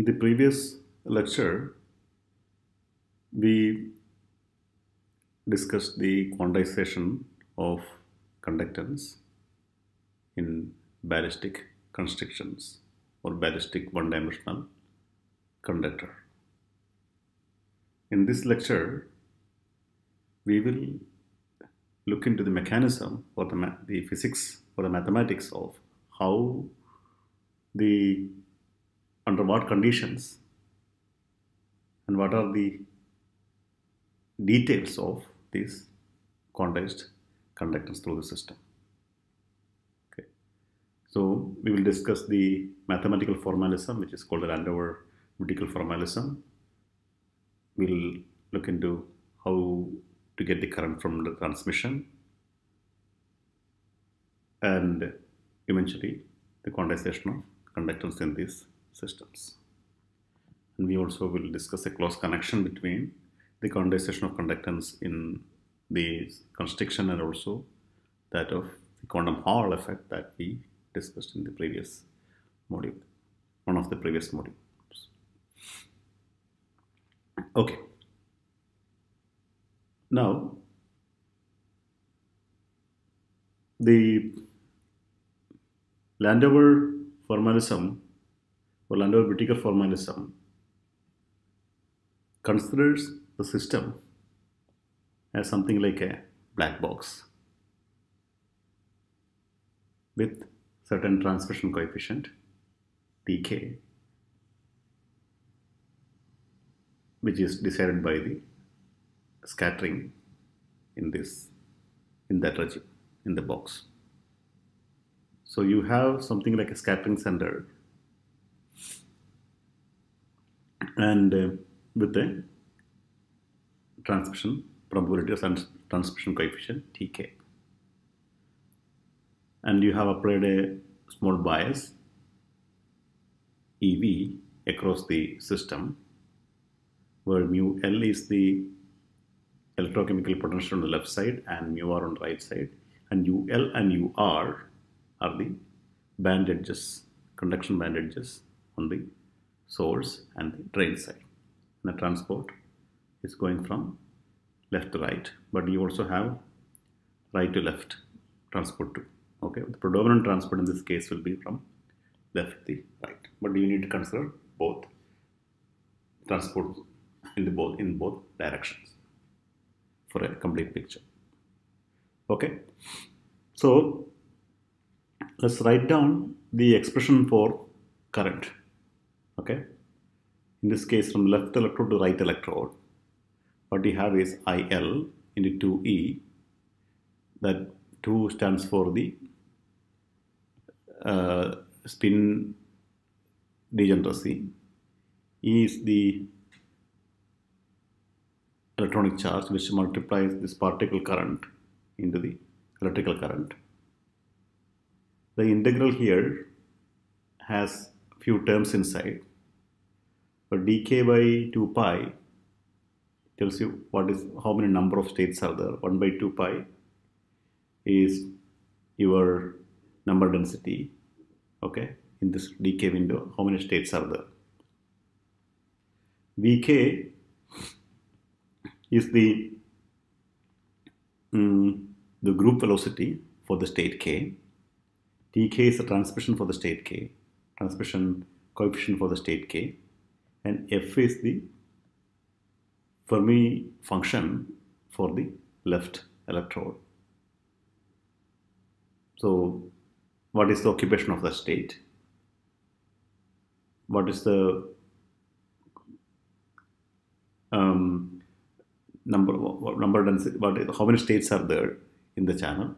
In the previous lecture, we discussed the quantization of conductance in ballistic constrictions or ballistic one-dimensional conductor. In this lecture, we will look into the mechanism or the physics or the mathematics of how the under what conditions and what are the details of this quantized conductance through the system. Okay. So we will discuss the mathematical formalism, which is called the Landauer-Buttiker formalism. We'll look into how to get the current from the transmission and eventually the quantization of conductance in these systems. And we also will discuss a close connection between the quantization of conductance in the constriction and also that of the quantum Hall effect that we discussed in the previous module, one of the previous modules. Okay. Now, the Landauer formalism or Landauer-Buttiker formalism considers the system as something like a black box with certain transmission coefficient dk, which is decided by the scattering in that regime, in the box. So you have something like a scattering center and with a transmission probability or transmission coefficient Tk, and you have applied a small bias Ev across the system, where mu L is the electrochemical potential on the left side and mu R on the right side, and u L and u R are the band edges, conduction band edges on the source and the drain side. And the transport is going from left to right, but you also have right to left transport too. Okay, the predominant transport in this case will be from left to right, but you need to consider both transport in both directions for a complete picture. Okay, so let's write down the expression for current. Okay, in this case from left electrode to right electrode, what we have is IL into 2E. That 2 stands for the spin degeneracy. E is the electronic charge which multiplies this particle current into the electrical current. The integral here has few terms inside, but dk by 2 pi tells you what is, how many number of states are there. 1 by 2 pi is your number density. Okay, in this dk window, how many states are there? Vk is the group velocity for the state k. Tk is the transmission for the state k, transmission coefficient for the state k, and f is the Fermi function for the left electrode. So what is the occupation of the state? What is the number density, how many states are there in the channel,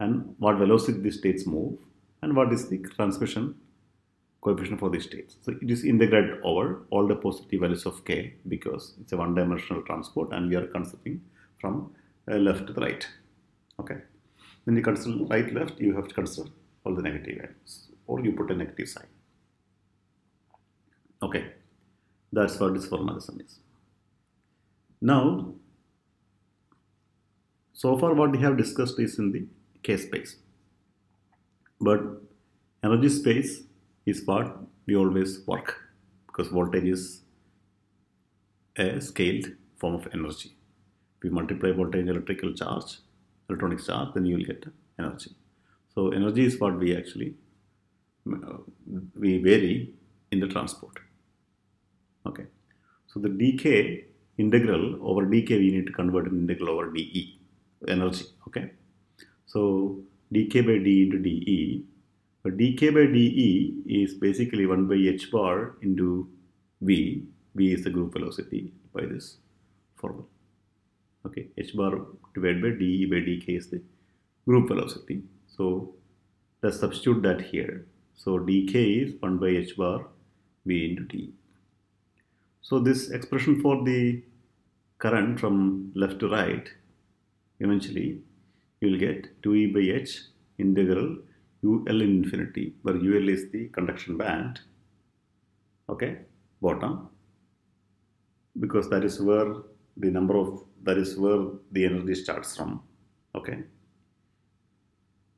and what velocity these states move, and what is the transmission coefficient for these states. So it is integrated over all the positive values of k, because it's a one-dimensional transport and we are considering from left to the right. Okay, when you consider right left, you have to consider all the negative values, or you put a negative sign. Okay, that's what this formalism is. Now, so far what we have discussed is in the K space, but energy space is what we always work because voltage is a scaled form of energy. If you multiply voltage and electronic charge, then you will get energy. So energy is what we actually vary in the transport. Okay. So the dk integral over dk we need to convert in integral over dE, energy. Okay. So dk by d into dE. But dk by dE is basically 1 by h bar into v. V is the group velocity by this formula. Okay, h bar divided by dE by dk is the group velocity. So let's substitute that here. So dk is 1 by h bar v into dE. So this expression for the current from left to right, eventually you will get 2E by h integral UL infinity, where UL is the conduction band, okay, bottom, because that is where the number of, that is where the energy starts from, okay,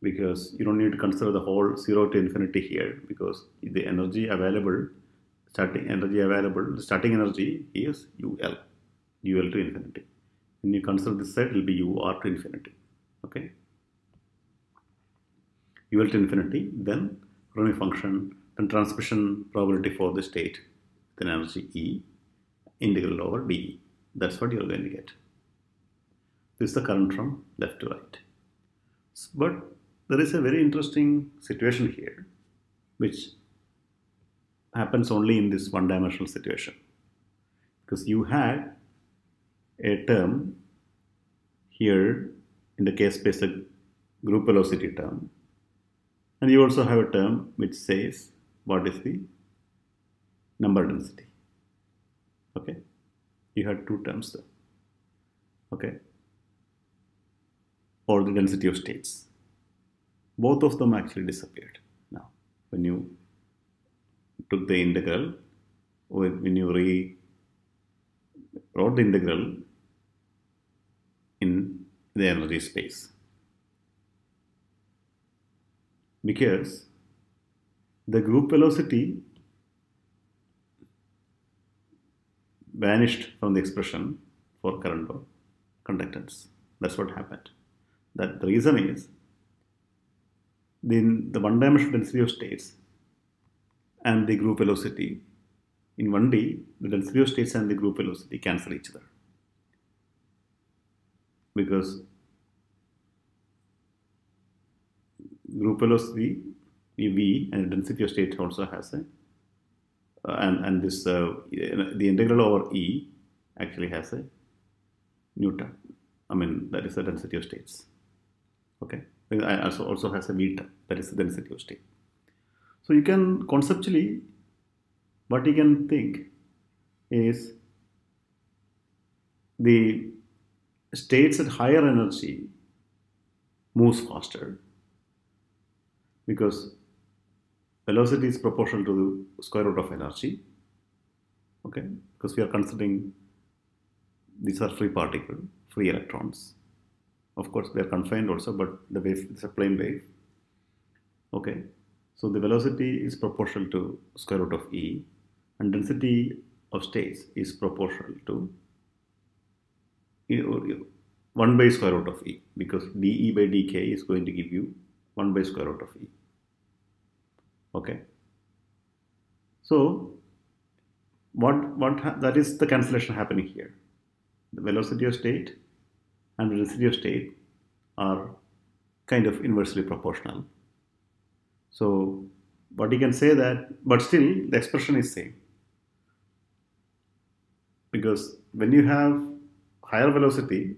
because you don't need to consider the whole 0 to infinity here, because the energy available, starting energy is UL, UL to infinity. When you consider this side, it will be UR to infinity, okay. UL to infinity, then Fermi function, then transmission probability for the state, then energy E, integral over dE. That's what you're going to get. This is the current from left to right. But there is a very interesting situation here, which happens only in this one-dimensional situation, because you had a term here in the case space, a group velocity term. And you also have a term which says what is the number density. Okay, you had two terms there. Okay, or the density of states. Both of them actually disappeared now when you took the integral, or when you rewrote the integral in the energy space. Because the group velocity vanished from the expression for current or conductance. That's what happened. That the reason is then the one-dimensional density of states and the group velocity in 1D, the density of states and the group velocity cancel each other, because group velocity V and density of state also has a the integral over E actually has a Newton. I mean, that is the density of states. Okay, it also has a V term, that is the density of state. So you can conceptually, what you can think is the states at higher energy moves faster, because velocity is proportional to the square root of energy, okay, because we are considering these are free particles, free electrons. Of course, they are confined also, but the wave is a plane wave, okay. So the velocity is proportional to square root of E, and density of states is proportional to 1 by square root of E, because dE by dk is going to give you 1 by square root of E. Okay. So that is the cancellation happening here. The velocity of state and the density of state are kind of inversely proportional. So but you can say that, but still the expression is same, because when you have higher velocity,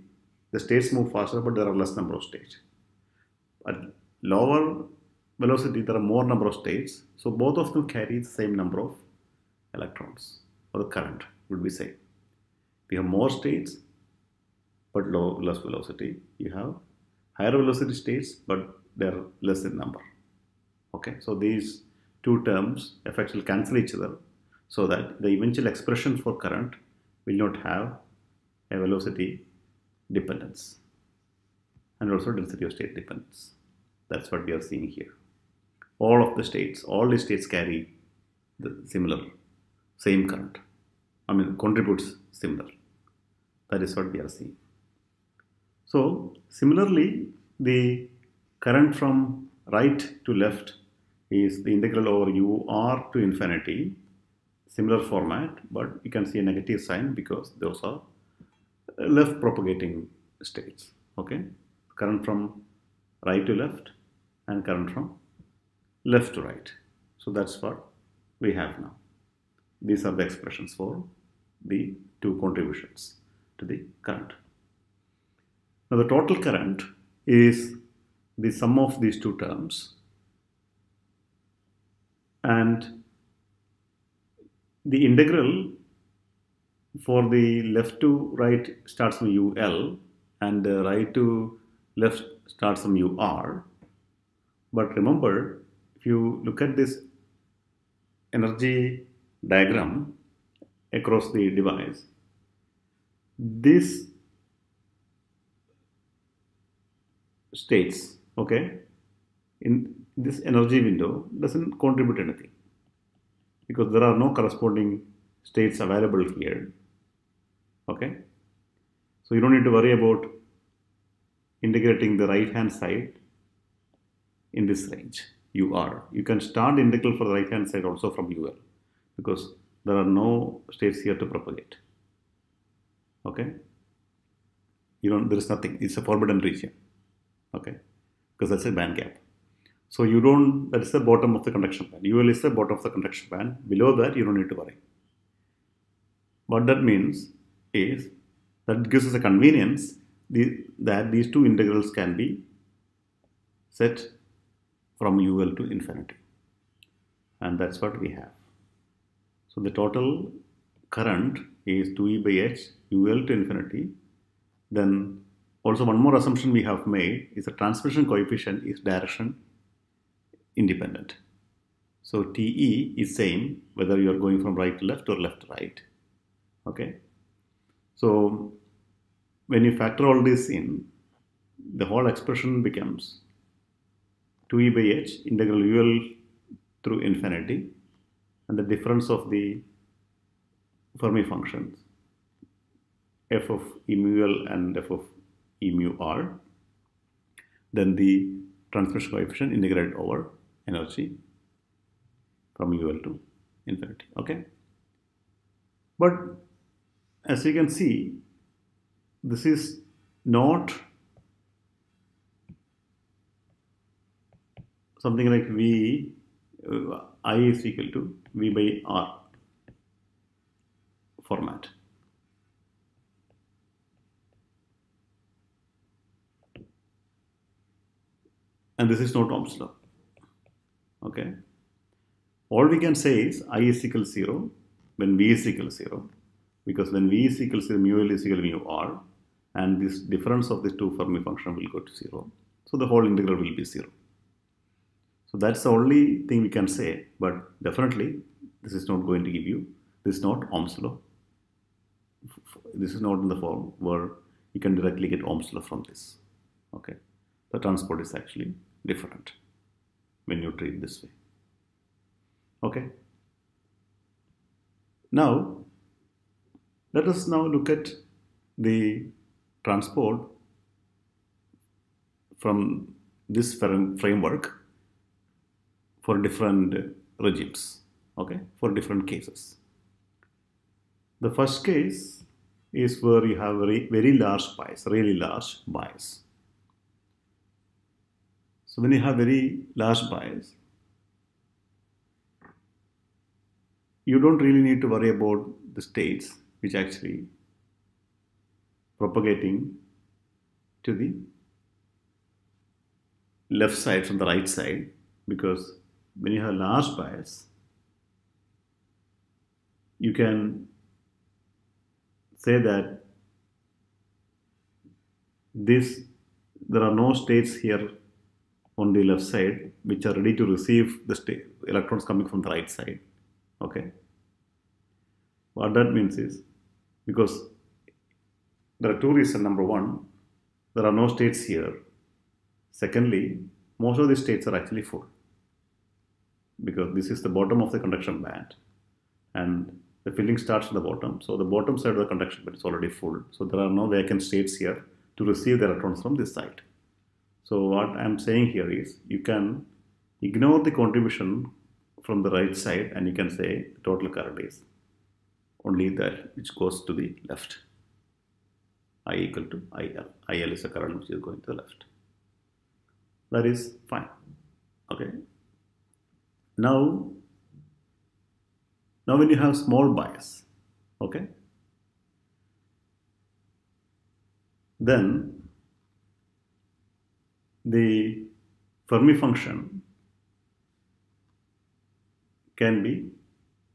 the states move faster, but there are less number of states. At lower velocity, there are more number of states, so both of them carry the same number of electrons, or the current would be same. We have more states but less velocity. You have higher velocity states, but they are less in number. Okay, so these two terms effects will cancel each other, so that the eventual expression for current will not have a velocity dependence and also density of state dependence. That's what we are seeing here. All the states carry the similar same current. I mean, contributes similar. That is what we are seeing. So, similarly, the current from right to left is the integral over u r to infinity, similar format, but you can see a negative sign because those are left propagating states. Okay, current from right to left and current from left to right. So that's what we have now. These are the expressions for the two contributions to the current. Now the total current is the sum of these two terms, and the integral for the left to right starts from UL and the right to left starts from UR. But remember, if you look at this energy diagram across the device, these states, okay, in this energy window doesn't contribute anything because there are no corresponding states available here. Okay, so you don't need to worry about integrating the right hand side in this range UR. You can start the integral for the right hand side also from UL because there are no states here to propagate. Okay, you don't, there is nothing, it's a forbidden region. Okay, because that's a band gap. So you don't, that's the bottom of the conduction band. UL is the bottom of the conduction band. Below that you don't need to worry. What that means is that gives us a convenience that these two integrals can be set from UL to infinity. And that's what we have. So the total current is 2E by H UL to infinity. Then also one more assumption we have made is the transmission coefficient is direction independent. So TE is same whether you are going from right to left or left to right. Okay. So when you factor all this in, the whole expression becomes 2E by H integral UL through infinity and the difference of the Fermi functions F of E mu L and F of E mu R, then the transmission coefficient integrated over energy from UL to infinity. Okay, but as you can see, this is not something like V I is equal to V by R format. And this is not Ohm's law. Okay. All we can say is I is equal to 0 when V is equal to 0. Because when V is equal to 0, mu L is equal to mu R. And this difference of these two Fermi function will go to 0. So the whole integral will be 0. So that's the only thing we can say. But definitely this is not going to give you, this is not Ohm's law. This is not in the form where you can directly get Ohm's law from this. Okay. The transport is actually different when you treat this way. Okay. Now, let us now look at the transport from this framework for different regimes, okay, for different cases. The first case is where you have very large bias, really large bias. So when you have very large bias, you don't really need to worry about the states which actually propagating to the left side from the right side, because when you have large bias, you can say that this, there are no states here on the left side which are ready to receive the electrons coming from the right side. Okay, what that means is, because there are two reasons. Number one, there are no states here. Secondly, most of the states are actually full because this is the bottom of the conduction band and the filling starts at the bottom. So the bottom side of the conduction bed is already full. So there are no vacant states here to receive the electrons from this side. So what I am saying here is you can ignore the contribution from the right side and you can say the total current is only that which goes to the left. I equal to IL. IL is the current which is going to the left. That is fine. Okay. Now when you have small bias, okay, then the Fermi function can be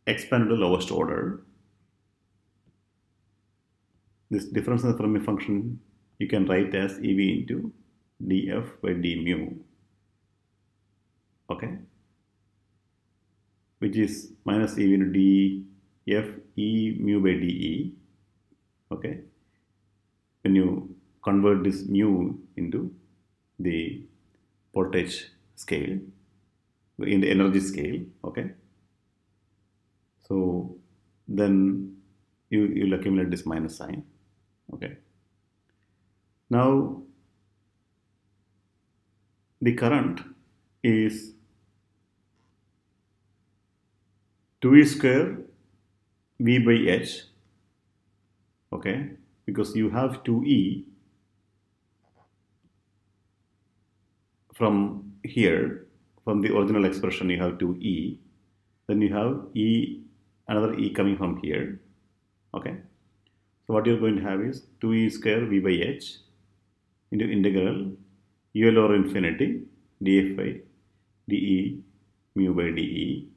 expanded to the lowest order. This difference in the Fermi function you can write as EV into df by d mu, okay, which is minus EV into df e mu by dE, okay, when you convert this mu into the voltage scale, in the energy scale, okay. So then you'll accumulate this minus sign, okay. Now the current is 2e square v by h, okay, because you have 2e from here, from the original expression you have 2e, then you have e, another e coming from here, okay. So what you're going to have is 2e square v by h into integral UL over infinity df by dE mu by dE,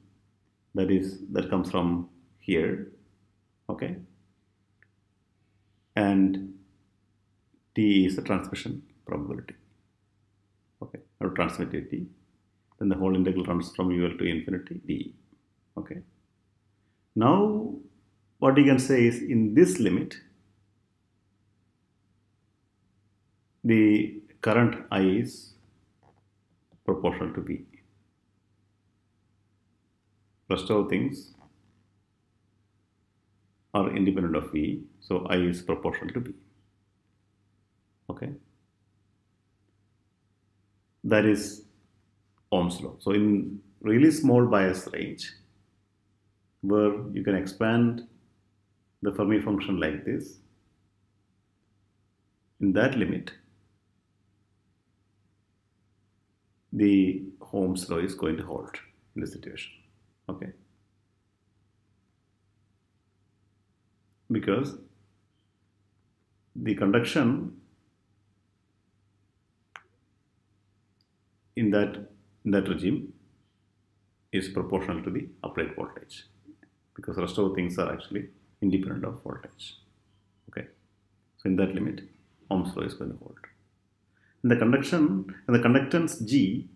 that comes from here, okay, and T is the transmission probability, okay, or transmittivity. Then the whole integral runs from UL to infinity dE, okay. Now what you can say is in this limit the current I is proportional to V. Rest of things are independent of V, so I is proportional to V, okay. That is Ohm's law. So in really small bias range where you can expand the Fermi function like this, in that limit the Ohm's law is going to hold in this situation, okay, because the conduction in that regime is proportional to the applied voltage, because the rest of things are actually independent of voltage, okay. So in that limit Ohm's law is going to hold. And the conduction and the conductance G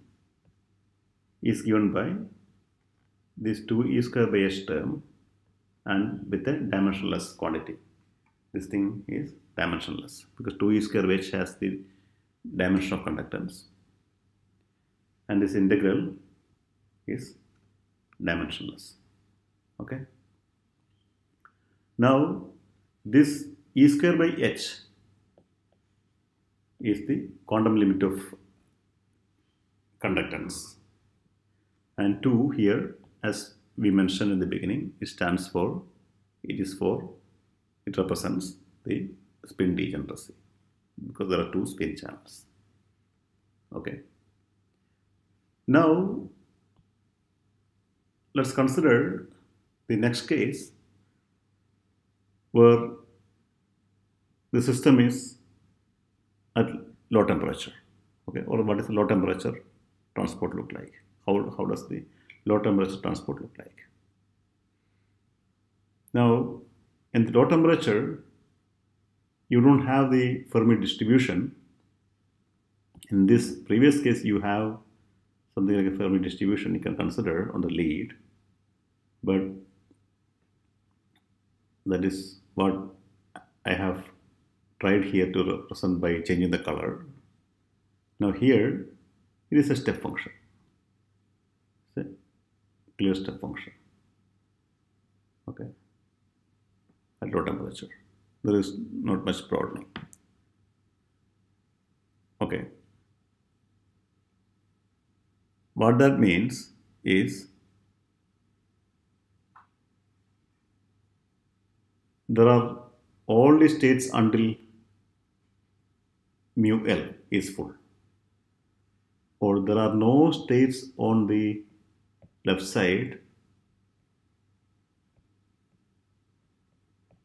is given by this 2e square by h term and with a dimensionless quantity. This thing is dimensionless because 2e square by h has the dimension of conductance, and this integral is dimensionless, okay. Now this e square by h is the quantum limit of conductance, and 2 here, as we mentioned in the beginning, it stands for, it represents the spin degeneracy because there are 2 spin channels, okay. Now let's consider the next case where the system is at low temperature, okay, or what does low temperature transport look like? How does the low temperature transport look like? Now in the low temperature you don't have the Fermi distribution. In this previous case you have something like a Fermi distribution you can consider on the lead, but that is what I have tried here to represent by changing the color. Now here it is a step function, it's a clear step function, okay. at low temperature. There is not much broadening. Okay. What that means is there are only states until mu L is full, or there are no states on the left side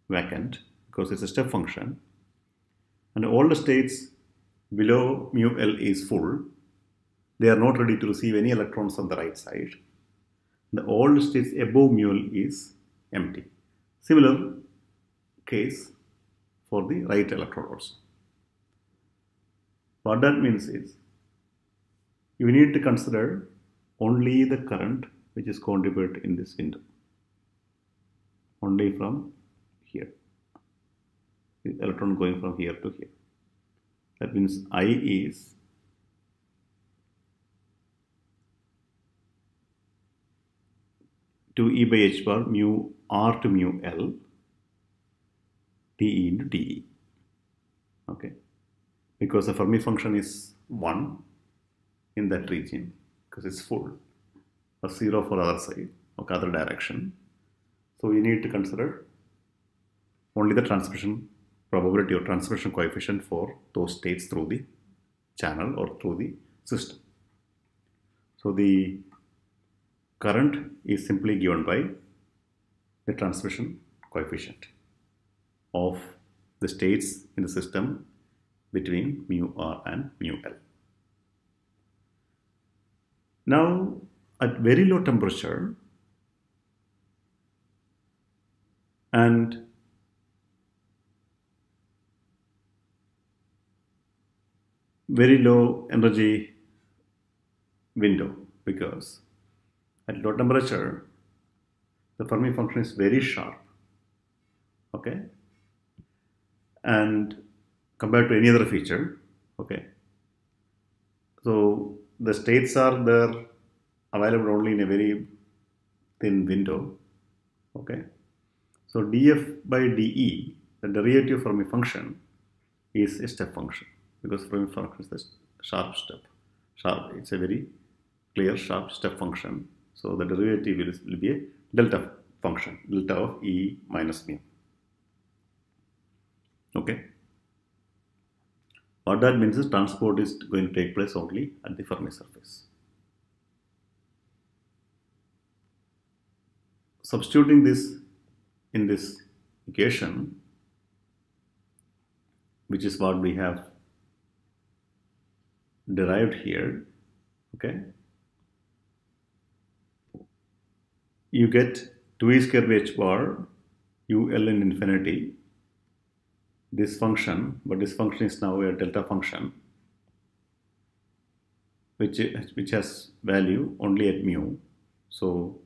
vacant, because it's a step function, and all the states below mu L is full. They are not ready to receive any electrons on the right side. All the states above mu L is empty. Similar case for the right electrode also. What that means is you need to consider only the current which is contributed in this window, only from here, the electron going from here to here. That means I is to E by H bar mu R to mu L dE into dE. Okay, because the Fermi function is 1 in that region, because it's full, or 0 for other side, or other direction. So you need to consider only the transmission probability or transmission coefficient for those states through the channel or through the system. So the current is simply given by the transmission coefficient of the states in the system between mu R and mu L. Now, at very low temperature and very low energy window, because at low temperature the Fermi function is very sharp, okay, and compared to any other feature, okay, so the states are there available only in a very thin window, okay. So dF by dE, the derivative Fermi function, is a step function, because Fermi function is the sharp step, it's a very clear sharp step function. So the derivative will be a delta function, delta of E minus mu. Okay. What that means is transport is going to take place only at the Fermi surface. Substituting this in this equation, which is what we have derived here, okay, you get 2e square by h bar u l in infinity, this function, but this function is now a delta function which has value only at mu. So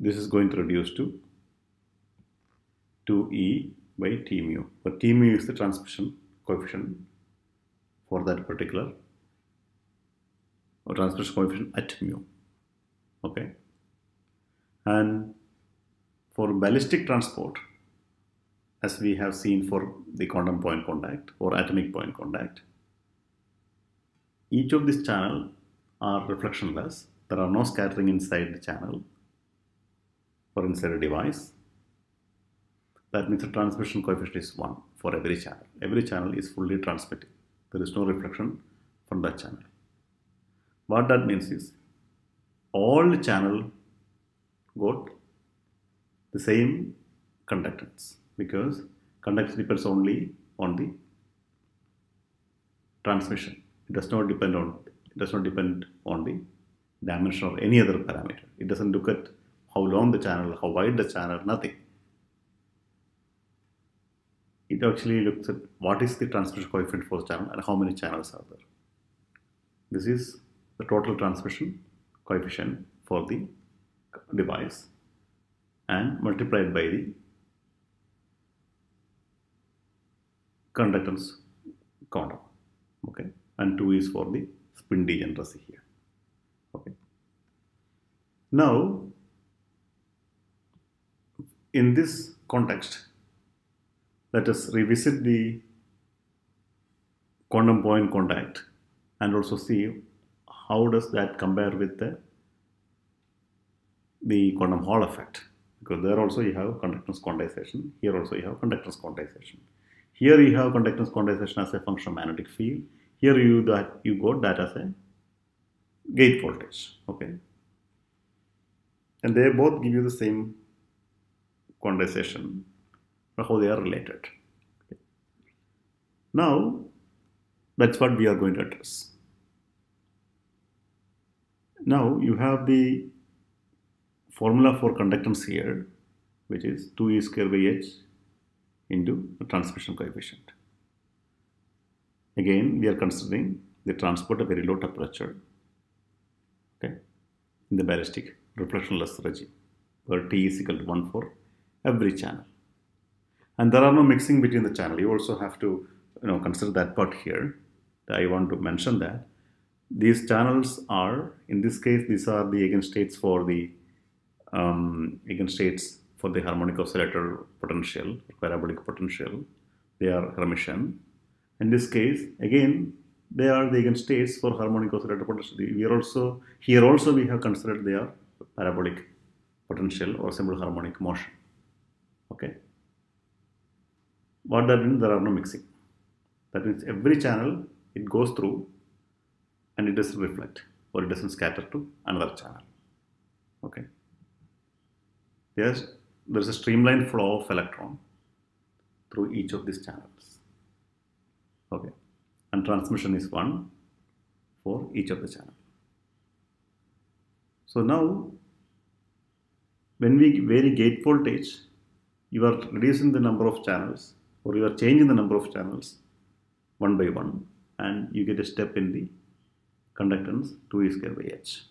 this is going to reduce to 2e by t mu, but t mu is the transmission coefficient for that particular, or transmission coefficient at mu, okay. And for ballistic transport, as we have seen for the quantum point contact or atomic point contact, each of these channels are reflectionless. There are no scattering inside the channel or inside a device. That means the transmission coefficient is 1 for every channel. Every channel is fully transmitting. There is no reflection from that channel. What that means is all the channels got the same conductance, because conductance depends only on the transmission. It does not depend on the dimension of any other parameter. It doesn't look at how long the channel, how wide the channel, nothing. It actually looks at what is the transmission coefficient for the channel and how many channels are there. This is the total transmission coefficient for the device, and multiplied by the conductance quantum, okay, and 2 is for the spin degeneracy here, okay. Now in this context, let us revisit the quantum point contact and also see how does that compare with the quantum Hall effect, because there also you have conductance quantization, here also you have conductance quantization. Here you have conductance quantization as a function of magnetic field, here you got that as a gate voltage, okay. And they both give you the same quantization, but how they are related. Okay. Now, that's what we are going to address. Now, you have the formula for conductance here, which is 2e square by h into the transmission coefficient. Again, we are considering the transport at very low temperature, okay, in the ballistic reflectionless regime, where T is equal to 1 for every channel, and there are no mixing between the channel. You also have to consider that part here. I want to mention that these channels are, in this case, these are the eigenstates for the harmonic oscillator potential, parabolic potential. They are Hermitian. In this case, again, they are the eigenstates for harmonic oscillator potential. Here also we have considered they are parabolic potential or simple harmonic motion. Okay. What that means, there are no mixing. That means every channel it goes through and it doesn't reflect or it doesn't scatter to another channel. Okay. Yes, there is a streamlined flow of electron through each of these channels. Okay. And transmission is 1 for each of the channel. So now, when we vary gate voltage, you are reducing the number of channels, or you are changing the number of channels one by one, and you get a step in the conductance 2e square by h.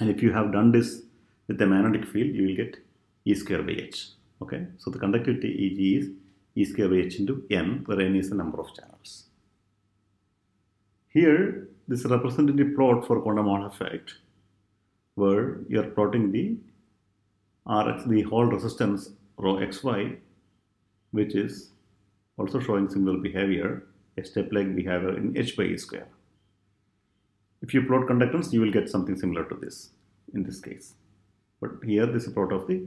And if you have done this with the magnetic field, you will get e square by h. Okay, so the conductivity E is e square by h into n, where n is the number of channels. Here, this representative plot for quantum Hall effect, where you are plotting the Rx, the Hall resistance rho xy, which is also showing similar behavior, a step-like behavior in h by e square. If you plot conductance, you will get something similar to this in this case. But here, this is a plot of the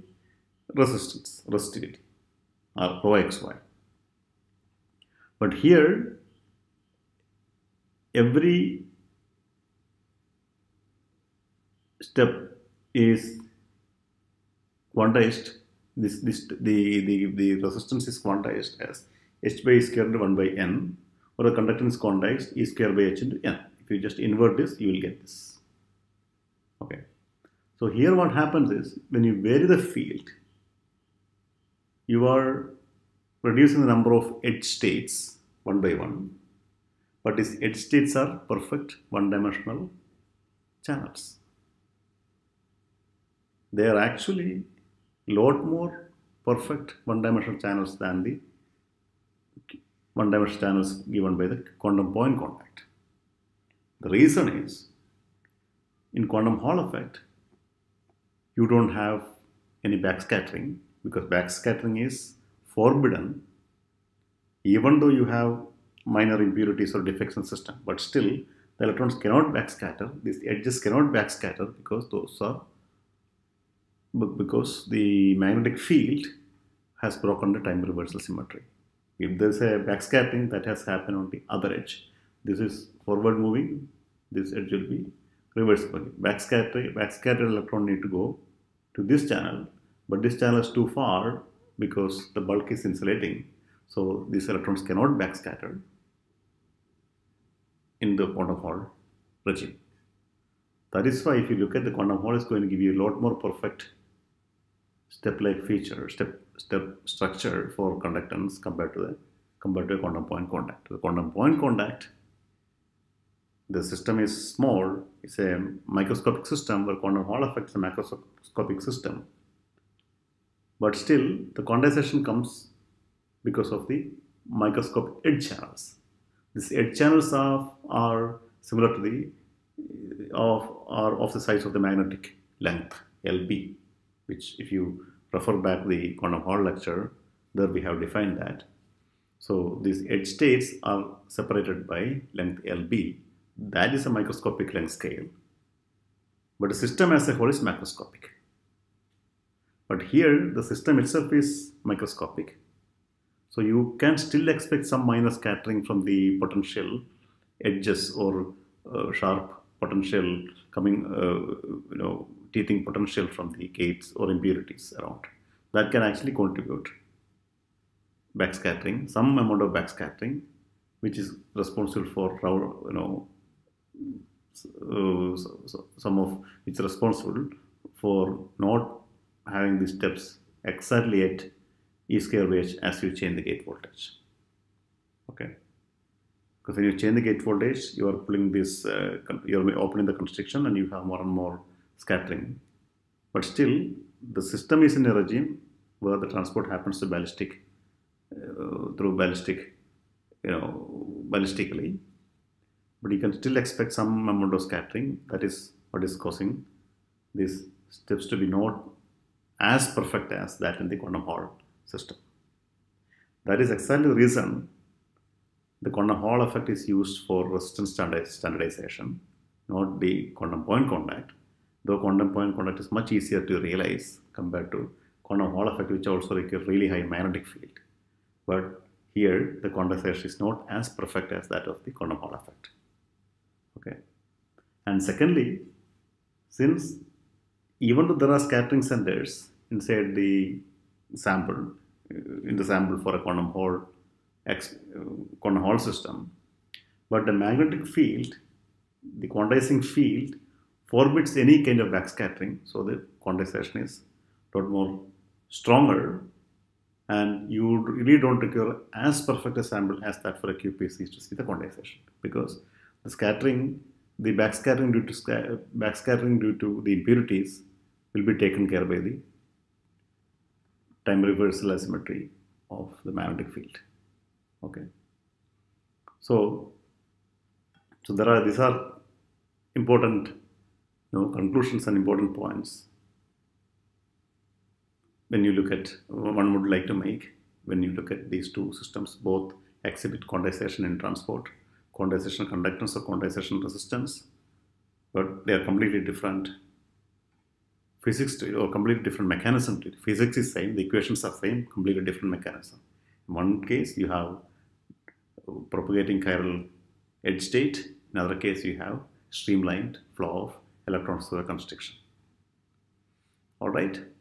resistance, resistivity, or rho xy. But here, every step is quantized. The resistance is quantized as h by e square into 1 by n, or the conductance is quantized e square by h into n. If you just invert this, you will get this. Okay. So here what happens is, when you vary the field, you are reducing the number of edge states one by one, but these edge states are perfect one-dimensional channels. They are actually a lot more perfect one-dimensional channels than the one-dimensional channels given by the quantum point contact. The reason is, in quantum Hall effect, you don't have any backscattering, because backscattering is forbidden, even though you have minor impurities or defects in the system. But still, the electrons cannot backscatter. These edges cannot backscatter because those are, because the magnetic field has broken the time reversal symmetry. If there is a backscattering, that has happened on the other edge. This is forward moving. This edge will be reverse moving. Backscattered electron need to go to this channel, but this channel is too far because the bulk is insulating, so these electrons cannot backscatter in the quantum Hall regime. That is why, if you look at the quantum Hall, it's going to give you a lot more perfect step-like feature, step structure for conductance compared to a quantum point contact. The quantum point contact, the system is small. It's a microscopic system, where quantum Hall effect is a macroscopic system. But still, the condensation comes because of the microscopic edge channels. These edge channels are similar to the size of the magnetic length, LB, which if you refer back the quantum Hall lecture, there we have defined that. So these edge states are separated by length LB. That is a microscopic length scale, but the system as a whole is macroscopic. But here the system itself is microscopic, so you can still expect some minor scattering from the potential edges or sharp potential coming, teething potential from the gates or impurities around. That can actually contribute backscattering, some amount of backscattering, which is responsible for it's responsible for not having the steps exactly at E square wage as you change the gate voltage. Okay, because when you change the gate voltage, you are pulling this, you are opening the constriction, and you have more and more scattering. But still, the system is in a regime where the transport happens to ballistic ballistically. But you can still expect some amount of scattering. That is what is causing these steps to be not as perfect as that in the quantum Hall system. That is exactly the reason the quantum Hall effect is used for resistance standardization, not the quantum point contact, though quantum point contact is much easier to realize compared to quantum Hall effect, which also requires really high magnetic field. But here the condensation is not as perfect as that of the quantum Hall effect. Okay. And secondly, since even though there are scattering centers inside the sample, for a quantum Hall system, but the magnetic field, the quantizing field, forbids any kind of backscattering, so the quantization is a lot more stronger, and you really don't require as perfect a sample as that for a QPC to see the quantization, because the scattering, the backscattering due to the impurities will be taken care by the time reversal asymmetry of the magnetic field. Okay, so there are, these are important conclusions and important points when you look at, one would like to make when you look at these two systems. Both exhibit quantization in transport, quantization conductance or quantization resistance, but they are completely different physics to, or completely different mechanism to it. Physics is same, the equations are same, completely different mechanism. In one case you have propagating chiral edge state, in other case you have streamlined flow of electrons through the constriction. All right.